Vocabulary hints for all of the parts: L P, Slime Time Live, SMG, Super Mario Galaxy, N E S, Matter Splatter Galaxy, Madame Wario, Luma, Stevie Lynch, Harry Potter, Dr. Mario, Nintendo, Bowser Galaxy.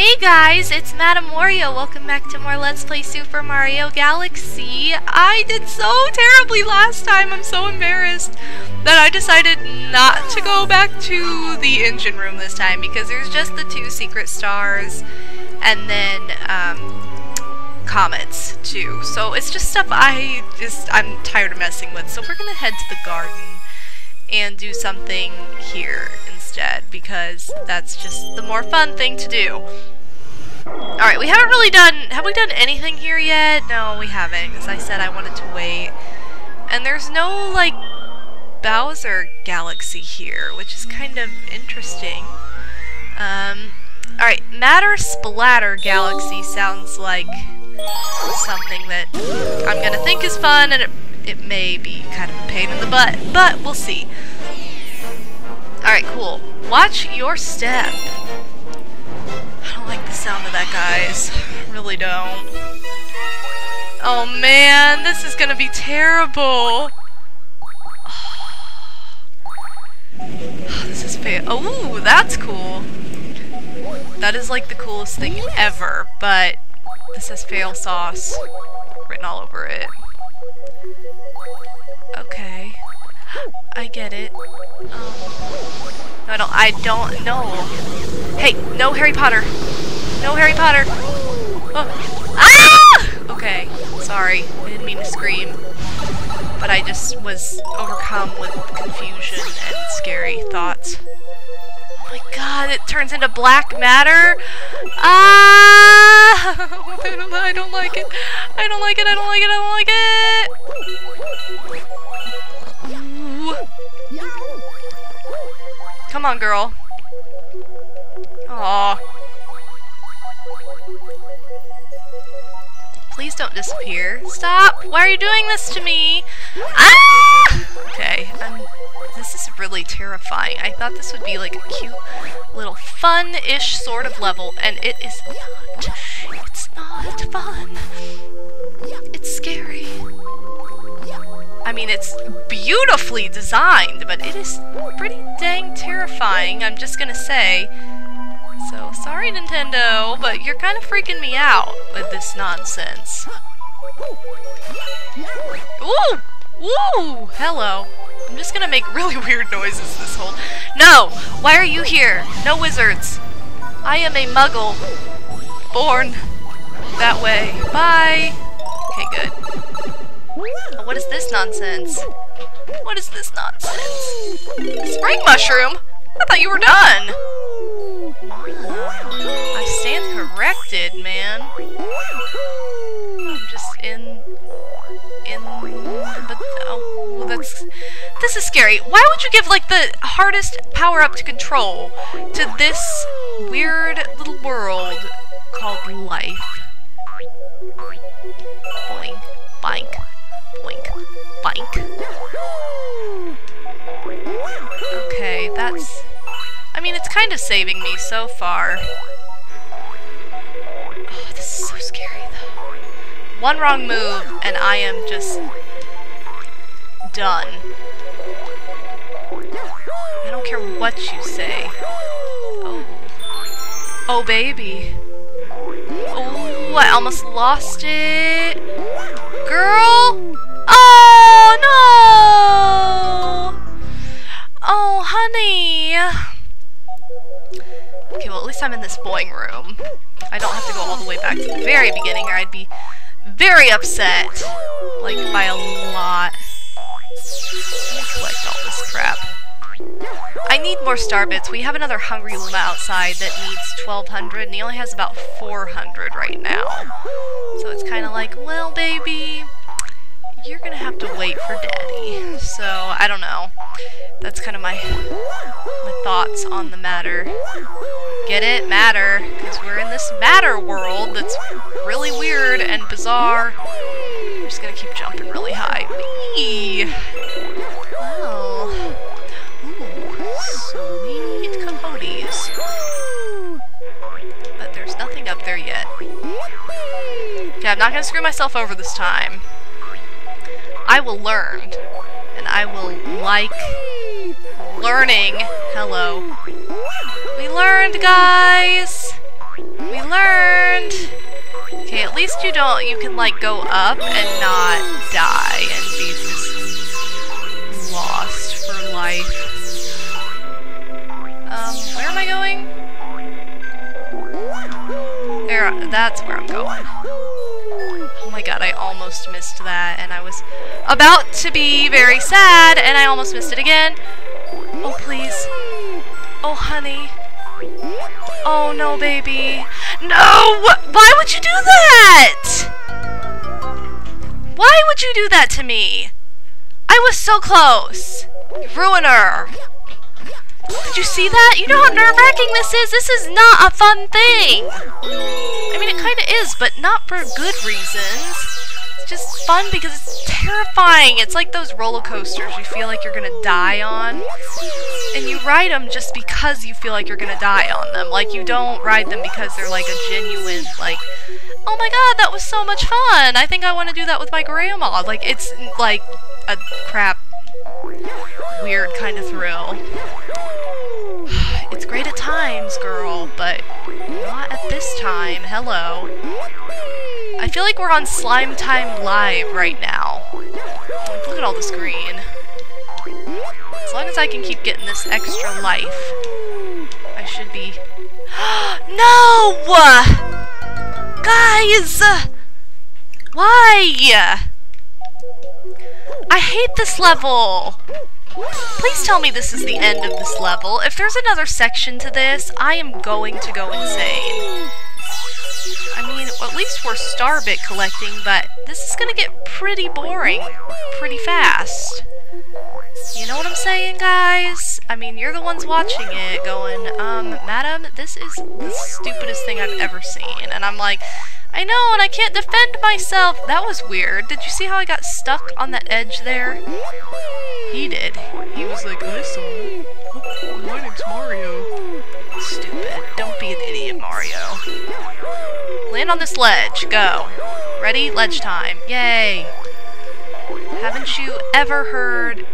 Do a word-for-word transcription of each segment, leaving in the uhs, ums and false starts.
Hey guys, it's Madame Wario. Welcome back to more Let's Play Super Mario Galaxy. I did so terribly last time, I'm so embarrassed that I decided not to go back to the engine room this time because there's just the two secret stars and then um, comets too. So it's just stuff I just, I'm tired of messing with. So we're gonna head to the garden and do something here instead, because that's just the more fun thing to do. Alright, we haven't really done... Have we done anything here yet? No, we haven't, because I said I wanted to wait. And there's no, like, Bowser Galaxy here, which is kind of interesting. Um, Alright, Matter Splatter Galaxy sounds like something that I'm gonna think is fun, and it, it may be kind of a pain in the butt, but we'll see. Alright, cool. Watch your step. I don't like the sound of that, guys. I really don't. Oh man, this is gonna be terrible. Oh, this is fair. Oh, that's cool. That is like the coolest thing ever, but this has fail sauce written all over it. Okay. I get it. Um, I don't. I don't know. Hey, no Harry Potter. No Harry Potter. Oh. Ah! Okay. Sorry. I didn't mean to scream, but I just was overcome with confusion and scary thoughts. Oh my God! It turns into black matter. Ah! I don't, I don't like it. I don't like it. I don't like it. I don't like it. Come on, girl. Aw. Please don't disappear. Stop! Why are you doing this to me? Ah! Okay. Um, this is really terrifying. I thought this would be like a cute little fun-ish sort of level, and it is not. It's not fun. It's scary. I mean, it's beautifully designed, but it is pretty dang terrifying, I'm just gonna say. So, sorry Nintendo, but you're kind of freaking me out with this nonsense. Ooh! Ooh! Hello. I'm just gonna make really weird noises this whole... No! Why are you here? No wizards. I am a muggle. Born that way. Bye! Okay, good. Oh, what is this nonsense? What is this nonsense? Spring mushroom? I thought you were done! I stand corrected, man. I'm just in... in... but... oh, that's... this is scary. Why would you give, like, the hardest power-up to control to this weird little world called life? Boink. Boink. Boink. Boink. Okay, that's... I mean, it's kind of saving me so far. Oh, this is so scary, though. One wrong move, and I am just... done. I don't care what you say. Oh. Oh, baby. Oh, I almost lost it. Girl? Oh, no! Oh, honey! Okay, well, at least I'm in this boing room. I don't have to go all the way back to the very beginning, or I'd be very upset. Like, by a lot. I collect all this crap. I need more star bits. We have another hungry Luma outside that needs twelve hundred, and he only has about four hundred right now. So it's kind of like, well, baby... you're gonna have to wait for daddy. So, I don't know. That's kind of my, my thoughts on the matter. Get it? Matter. Because we're in this matter world that's really weird and bizarre. I'm just gonna keep jumping really high. Wee! Well. Ooh, sweet cojones. But there's nothing up there yet. Okay, I'm not gonna screw myself over this time. I will learn, and I will like learning. Hello. We learned, guys! We learned. Okay, at least you don't, you can like go up and not die and be just lost for life. Um, where am I going? There, that's where I'm going. Oh my god, I almost missed that and I was about to be very sad and I almost missed it again. Oh please. Oh honey. Oh no, baby. No! Why would you do that? Why would you do that to me? I was so close. You ruiner. Did you see that? You know how nerve-wracking this is? This is not a fun thing. I mean, it kind of is, but not for good reasons. It's just fun because it's terrifying. It's like those roller coasters you feel like you're gonna die on. And you ride them just because you feel like you're gonna die on them. Like, you don't ride them because they're like a genuine, like, oh my god, that was so much fun. I think I want to do that with my grandma. Like, it's like a crap, weird kind of thrill. It's great at times, girl, but not at this time. Hello. I feel like we're on Slime Time Live right now. Like, look at all this green. As long as I can keep getting this extra life, I should be... No! Guys! Why? I hate this level! Please tell me this is the end of this level. If there's another section to this, I am going to go insane. I mean, well, at least we're star bit collecting, but this is gonna get pretty boring pretty fast. You know what I'm saying, guys? I mean, you're the ones watching it going, um, madam, this is the stupidest thing I've ever seen. And I'm like, I know, and I can't defend myself. That was weird. Did you see how I got stuck on that edge there? He did. He was like, listen, my name's Mario. Stupid. Don't be an idiot, Mario. Land on this ledge. Go. Ready? Ledge time. Yay. Haven't you ever heard...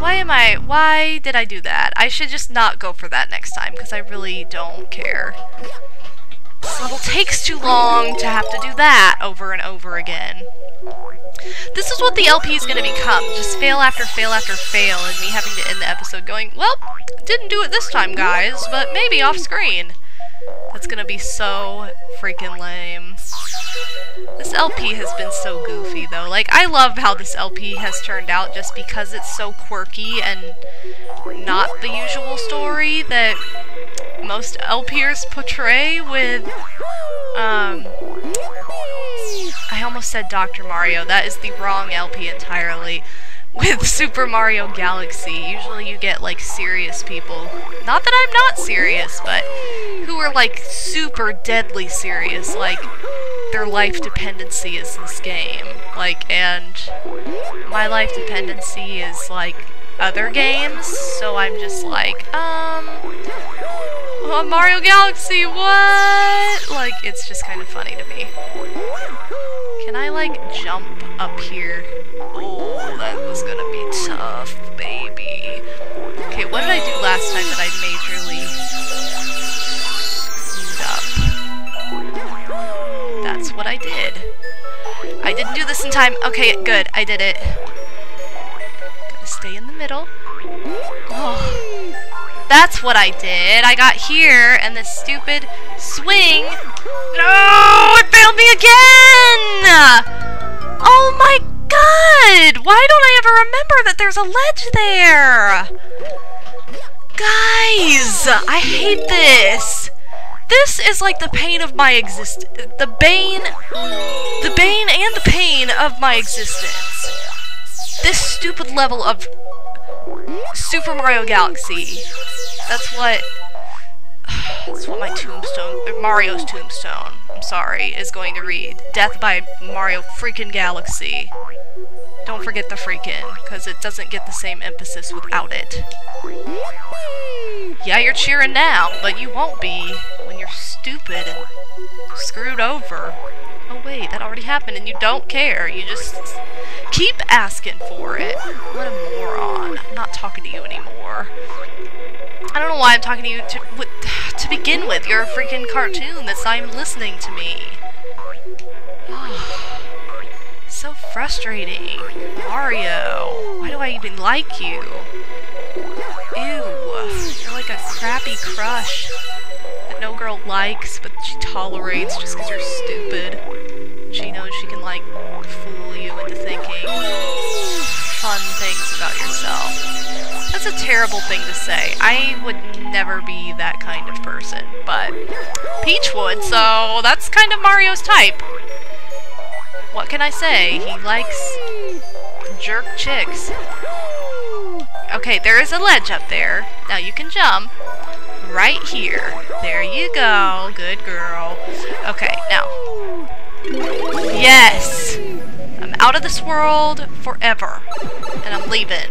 Why am I... Why did I do that? I should just not go for that next time, because I really don't care. This level takes too long to have to do that over and over again. This is what the L P is going to become. Just fail after fail after fail, and me having to end the episode going, well, didn't do it this time, guys, but maybe off screen. That's going to be so freaking lame. This L P has been so goofy, though. Like, I love how this L P has turned out just because it's so quirky and not the usual story that most L Pers portray with, um... I almost said Doctor Mario. That is the wrong L P entirely. With Super Mario Galaxy. Usually you get, like, serious people. Not that I'm not serious, but who are, like, super deadly serious. Like, their life dependency is this game. Like, and my life dependency is, like, other games. So I'm just like, um... oh, Mario Galaxy, what? Like, it's just kind of funny to me. Can I, like, jump up here? Oh, that was gonna be tough, baby. Okay, what did I do last time that I majorly screwed up? That's what I did. I didn't do this in time. Okay, good, I did it. Gotta stay in the middle. Oh, that's what I did. I got here, and this stupid swing. No, it failed me again! Oh my god! God! Why don't I ever remember that there's a ledge there? Guys! I hate this! This is like the pain of my exist- the bane- the bane and the pain of my existence. This stupid level of Super Mario Galaxy. That's what- that's what my tombstone- Mario's tombstone, I'm sorry, is going to read. Death by Mario freaking Galaxy. Don't forget the freaking, because it doesn't get the same emphasis without it. Yeah, you're cheering now, but you won't be when you're stupid and screwed over. Oh wait, that already happened and you don't care. You just keep asking for it. What a moron. I'm not talking to you anymore. I don't know why I'm talking to you. To, what, begin with? You're a freaking cartoon that's not even listening to me. So frustrating. Mario, why do I even like you? Ew, you're like a crappy crush that no girl likes, but she tolerates just because you're stupid. She knows she can, like, fool you into thinking fun things about yourself. That's a terrible thing to say. I would never be that kind of person, but Peach would, so that's kind of Mario's type. What can I say? He likes jerk chicks. Okay, there is a ledge up there. Now you can jump right here. There you go. Good girl. Okay, now. Yes! I'm out of this world forever, and I'm leaving.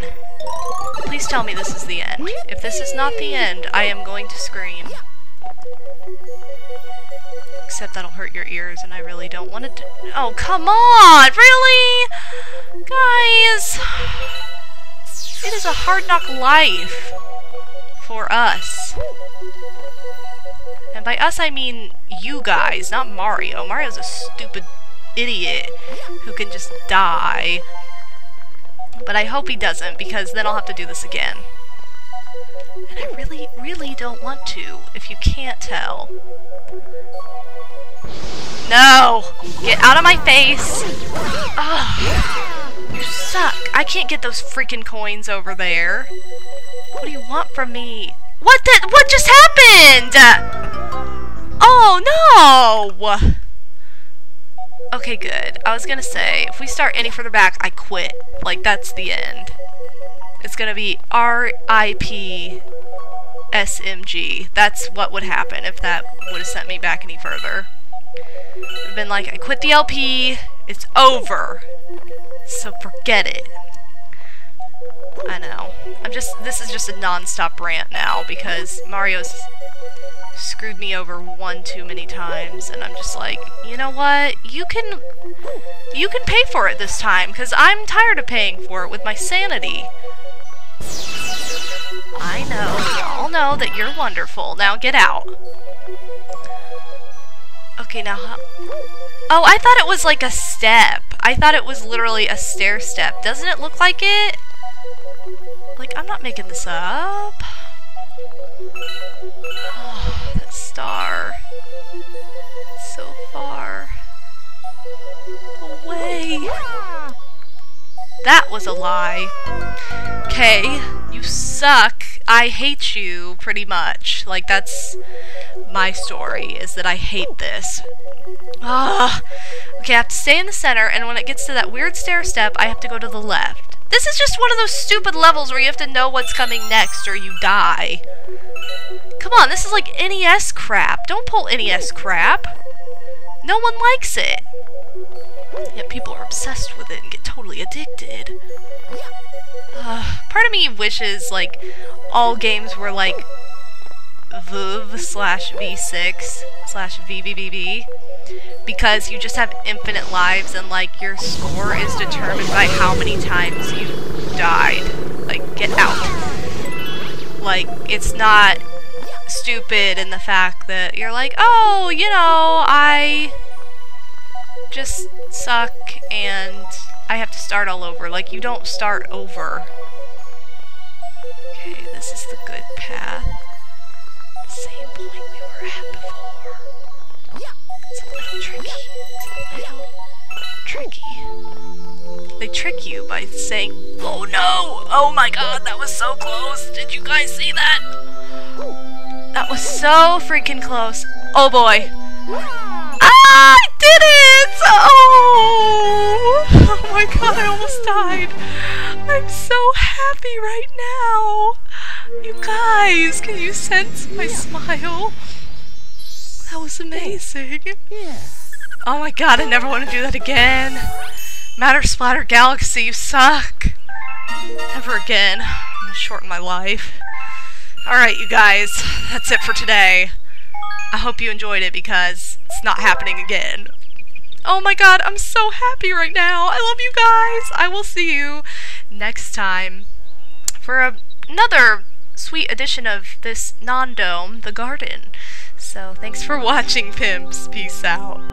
Please tell me this is the end. If this is not the end, I am going to scream. Except that'll hurt your ears, and I really don't want it to. Oh, come on! Really? Guys! It is a hard knock life for us. And by us, I mean you guys, not Mario. Mario's a stupid idiot who can just die. But I hope he doesn't, because then I'll have to do this again. And I really, really don't want to, if you can't tell. No! Get out of my face! Ugh. You suck! I can't get those freaking coins over there. What do you want from me? What the- What just happened?! Oh no! Okay, good. I was gonna say, if we start any further back, I quit. Like, that's the end. It's gonna be R I P S M G. That's what would happen if that would have sent me back any further. I've been like, I quit the L P, it's over. So forget it. I know. I'm just, this is just a non-stop rant now, because Mario's screwed me over one too many times, and I'm just like, you know what, you can you can pay for it this time, because I'm tired of paying for it with my sanity. I know, we all know that you're wonderful. Now get out. Okay, now how... Oh, I thought it was like a step. I thought it was literally a stair step. Doesn't it look like it? Like, I'm not making this up. Oh, that star. So far away. That was a lie. Okay, you suck. I hate you, pretty much. Like, that's my story, is that I hate this. Ugh. Okay, I have to stay in the center, and when it gets to that weird stair step, I have to go to the left. This is just one of those stupid levels where you have to know what's coming next or you die. Come on, this is like N E S crap. Don't pull N E S crap. No one likes it. Yet people are obsessed with it and get totally addicted. Uh, part of me wishes, like, all games were like V V V slash V six slash V V V V, because you just have infinite lives and, like, your score is determined by how many times you died. Like, get out. Like, it's not stupid in the fact that you're like, oh, you know, I just suck and I have to start all over. Like, you don't start over. Okay, this is the good path. The same point we were at before. It's a little tricky. It's a little tricky. They trick you by saying, oh no! Oh my god, that was so close! Did you guys see that? That was so freaking close. Oh boy. Ah, I did it! Oh! Oh my god, I almost died. I'm so happy right now. You guys, can you sense my smile? That was amazing. Oh my god, I never want to do that again. Matter Splatter Galaxy, you suck. Never again. I'm gonna shorten my life. Alright, you guys, that's it for today. I hope you enjoyed it, because it's not happening again. Oh my god, I'm so happy right now. I love you guys. I will see you next time for a, another sweet addition of this non-dome, the garden. So thanks for watching, pimps. Peace out.